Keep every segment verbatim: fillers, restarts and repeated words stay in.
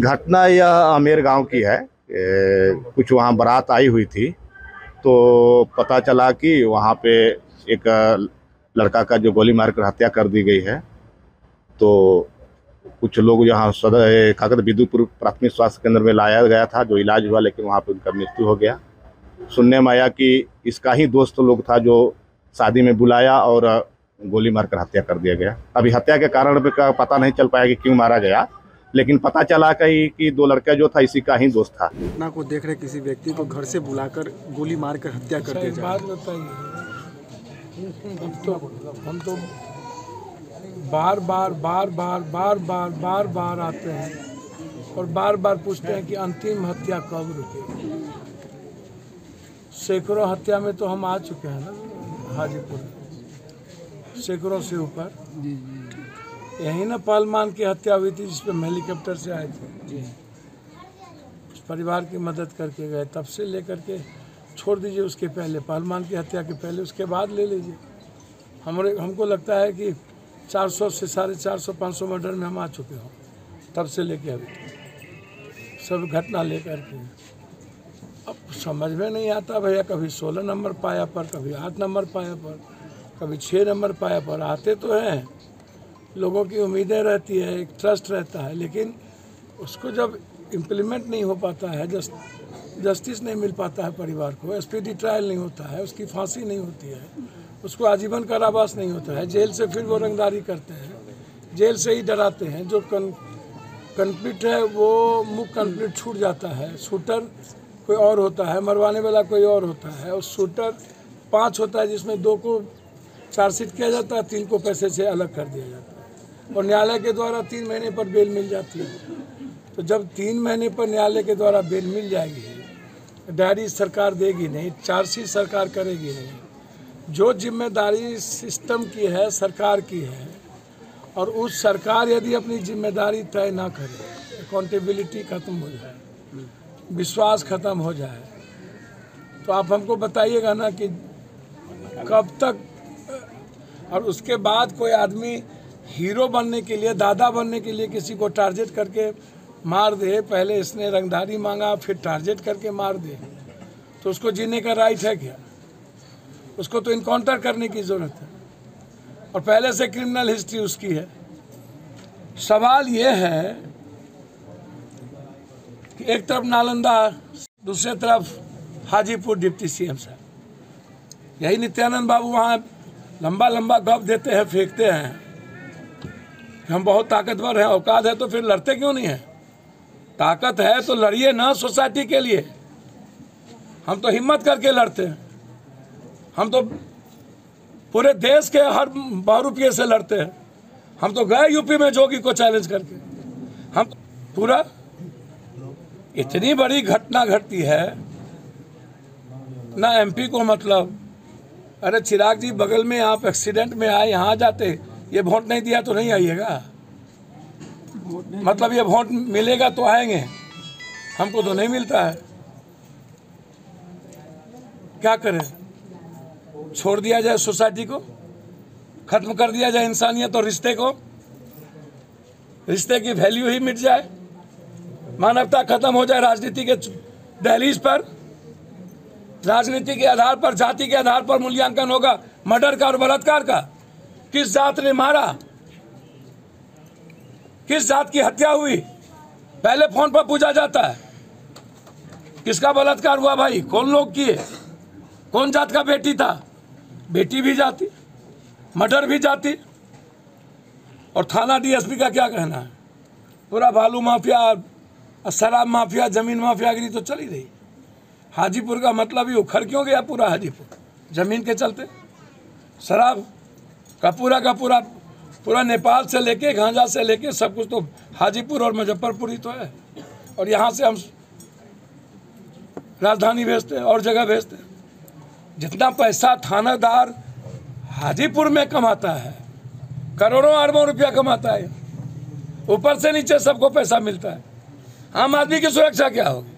घटना यह आमेर गांव की है। ए, कुछ वहाँ बारात आई हुई थी तो पता चला कि वहाँ पे एक लड़का का जो गोली मारकर हत्या कर दी गई है। तो कुछ लोग यहाँ सदर काकत बिदुपुर प्राथमिक स्वास्थ्य केंद्र में लाया गया था, जो इलाज हुआ, लेकिन वहाँ पे उनका मृत्यु हो गया। सुनने में आया कि इसका ही दोस्त लोग था जो शादी में बुलाया और गोली मारकर हत्या कर दिया गया। अभी हत्या के कारण का पता नहीं चल पाया कि क्यों मारा गया, लेकिन पता चला कहीं कि दो लड़का जो था इसी का ही दोस्त था। घटना को देख रहे किसी व्यक्ति को घर से बुलाकर गोली मारकर हत्या कर दिया जाए। हम तो बार बार बार बार बार बार बार बार आते हैं और बार बार पूछते हैं कि अंतिम हत्या कब रुके। सैकड़ों हत्या में तो हम आ चुके हैं ना हाजीपुर, सैकड़ों से ऊपर। यही ना पालमान की हत्या हुई थी जिसपे हेलीकॉप्टर से आए थे, उस परिवार की मदद करके गए। तब से लेकर के छोड़ दीजिए, उसके पहले पालमान की हत्या के पहले, उसके बाद ले लीजिए। हमारे हमको लगता है कि चार सौ से साढ़े चार सौ पाँच सौ मर्डर में हम आ चुके हों, तब से लेके अभी सब घटना लेकर के। अब समझ में नहीं आता भैया, कभी सोलह नंबर पाया पर, कभी आठ नंबर पाया पर, कभी छः नंबर पाया पर। आते तो हैं, लोगों की उम्मीदें रहती है, एक ट्रस्ट रहता है, लेकिन उसको जब इम्प्लीमेंट नहीं हो पाता है, जस्ट जस्टिस नहीं मिल पाता है परिवार को, एसपीडी ट्रायल नहीं होता है, उसकी फांसी नहीं होती है, उसको आजीवन कारावास नहीं होता है, जेल से फिर वो रंगदारी करते हैं, जेल से ही डराते हैं। जो कन कन्फ्लिक्ट है वो मुख्य कन्फ्लिक्ट छूट जाता है, शूटर कोई और होता है, मरवाने वाला कोई और होता है। उस शूटर पांच होता है जिसमें दो को चार्जशीट किया जाता है, तीन को पैसे से अलग कर दिया जाता है और न्यायालय के द्वारा तीन महीने पर बेल मिल जाती है। तो जब तीन महीने पर न्यायालय के द्वारा बेल मिल जाएगी, डायरी सरकार देगी नहीं, चार्जशीट सरकार करेगी नहीं। जो जिम्मेदारी सिस्टम की है, सरकार की है, और उस सरकार यदि अपनी जिम्मेदारी तय ना करे, अकाउंटेबिलिटी खत्म हो जाए, विश्वास खत्म हो जाए, तो आप हमको बताइएगा ना कि कब तक। और उसके बाद कोई आदमी हीरो बनने के लिए, दादा बनने के लिए किसी को टारगेट करके मार दे, पहले इसने रंगदारी मांगा फिर टारगेट करके मार दे, तो उसको जीने का राइट है क्या? उसको तो इनकाउंटर करने की ज़रूरत है और पहले से क्रिमिनल हिस्ट्री उसकी है। सवाल ये है कि एक तरफ नालंदा, दूसरे तरफ हाजीपुर डिप्टी सीएम साहब, यही नित्यानंद बाबू वहाँ लंबा लंबा गप देते हैं, फेंकते हैं कि हम बहुत ताकतवर हैं, औकात है, तो फिर लड़ते क्यों नहीं हैं? ताकत है तो लड़िए ना सोसाइटी के लिए। हम तो हिम्मत करके लड़ते हैं, हम तो पूरे देश के हर बहुरूपिये से लड़ते हैं। हम तो गए यूपी में जोगी को चैलेंज करके, हम पूरा। इतनी बड़ी घटना घटती है ना एमपी को मतलब, अरे चिराग जी बगल में आप एक्सीडेंट में आए, यहाँ जाते, ये वोट नहीं दिया तो नहीं आइएगा, मतलब ये वोट मिलेगा तो आएंगे, हमको तो नहीं मिलता है। क्या करें, छोड़ दिया जाए सोसाइटी को, खत्म कर दिया जाए इंसानियत और रिश्ते को, रिश्ते की वैल्यू ही मिट जाए, मानवता खत्म हो जाए राजनीति के दहलीज पर। राजनीति के आधार पर, जाति के आधार पर मूल्यांकन होगा मर्डर का और बलात्कार का। किस जात ने मारा, किस जात की हत्या हुई, पहले फोन पर पूछा जाता है। किसका बलात्कार हुआ भाई, कौन लोग किए, कौन जात का बेटी था। बेटी भी जाती, मर्डर भी जाती। और थाना डीएसपी का क्या कहना है, पूरा बालू माफिया, शराब माफिया, जमीन माफियागिरी तो चल ही रही। हाजीपुर का मतलब ही उखड़ क्यों गया पूरा हाजीपुर, जमीन के चलते। शराब का पूरा का पूरा पूरा नेपाल से लेके, गांजा से लेके सब कुछ तो हाजीपुर और मुजफ्फरपुर ही तो है। और यहाँ से हम राजधानी भेजते हैं और जगह भेजते हैं। जितना पैसा थानादार हाजीपुर में कमाता है, करोड़ों अरबों रुपया कमाता है, ऊपर से नीचे सबको पैसा मिलता है। आम आदमी की सुरक्षा क्या होगी?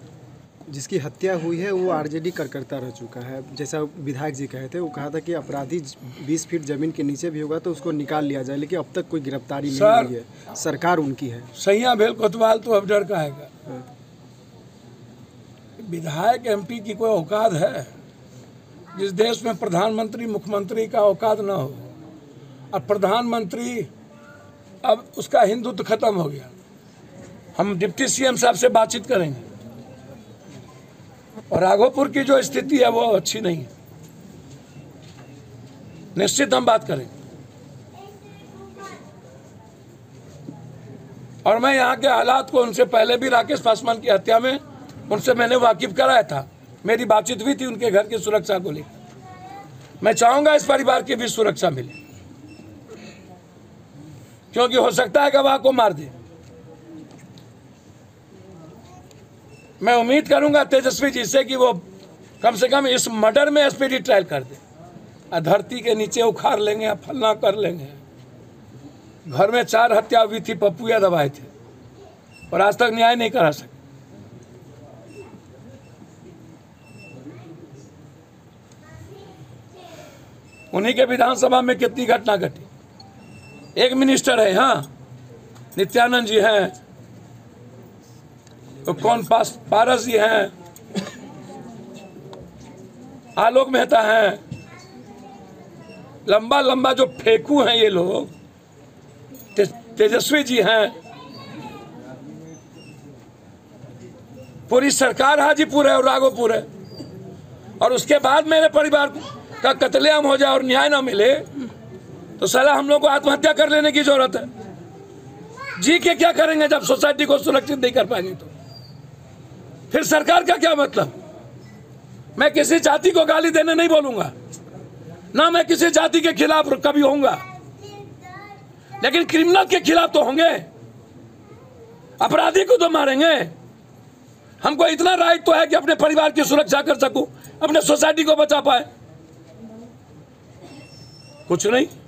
जिसकी हत्या हुई है वो आरजेडी कार्यकर्ता रह चुका है। जैसा विधायक जी कहे थे, वो कहा था कि अपराधी बीस फीट जमीन के नीचे भी होगा तो उसको निकाल लिया जाए, लेकिन अब तक कोई गिरफ्तारी नहीं हुई है। सरकार उनकी है। सैया भेल कोतवाल तो अब डर कहेगा। विधायक एमपी की कोई औकात है? जिस देश में प्रधानमंत्री मुख्यमंत्री का औकात ना हो, और प्रधानमंत्री अब उसका हिंदुत्व खत्म हो गया। हम डिप्टी सीएम साहब से बातचीत करेंगे। और राघोपुर की जो स्थिति है वो अच्छी नहीं है, निश्चित हम बात करेंगे। और मैं यहाँ के हालात को उनसे पहले भी राकेश पासवान की हत्या में उनसे मैंने वाकिफ कराया था, मेरी बातचीत हुई थी उनके घर की सुरक्षा को लेकर। मैं चाहूंगा इस परिवार की भी सुरक्षा मिले, क्योंकि हो सकता है गवाह को मार दे। मैं उम्मीद करूंगा तेजस्वी जी से कि वो कम से कम इस मर्डर में स्पीडी ट्रायल कर दे। धरती के नीचे उखाड़ लेंगे, फलना कर लेंगे। घर में चार हत्या हुई थी, पप्पू यादव आए थे और आज तक न्याय नहीं करा सके। उन्हीं के विधानसभा में कितनी घटना घटी। एक मिनिस्टर है, हाँ, नित्यानंद जी हैं, तो कौन पास पारस जी हैं, आलोक मेहता हैं, लंबा लंबा जो फेंकू हैं ये लोग, ते, तेजस्वी जी हैं, पूरी सरकार हाजीपुर है और राघोपुर है। और उसके बाद मेरे परिवार का कत्लेआम हो जाए और न्याय ना मिले तो साला हम लोग को आत्महत्या कर लेने की जरूरत है। जी के क्या करेंगे जब सोसाइटी को सुरक्षित नहीं कर पाएंगे तो फिर सरकार का क्या मतलब? मैं किसी जाति को गाली देने नहीं बोलूंगा, ना मैं किसी जाति के खिलाफ कभी होऊंगा, लेकिन क्रिमिनल के खिलाफ तो होंगे। अपराधी को तो मारेंगे। हमको इतना राइट तो है कि अपने परिवार की सुरक्षा कर सकूं, अपने सोसाइटी को बचा पाए। कुछ नहीं।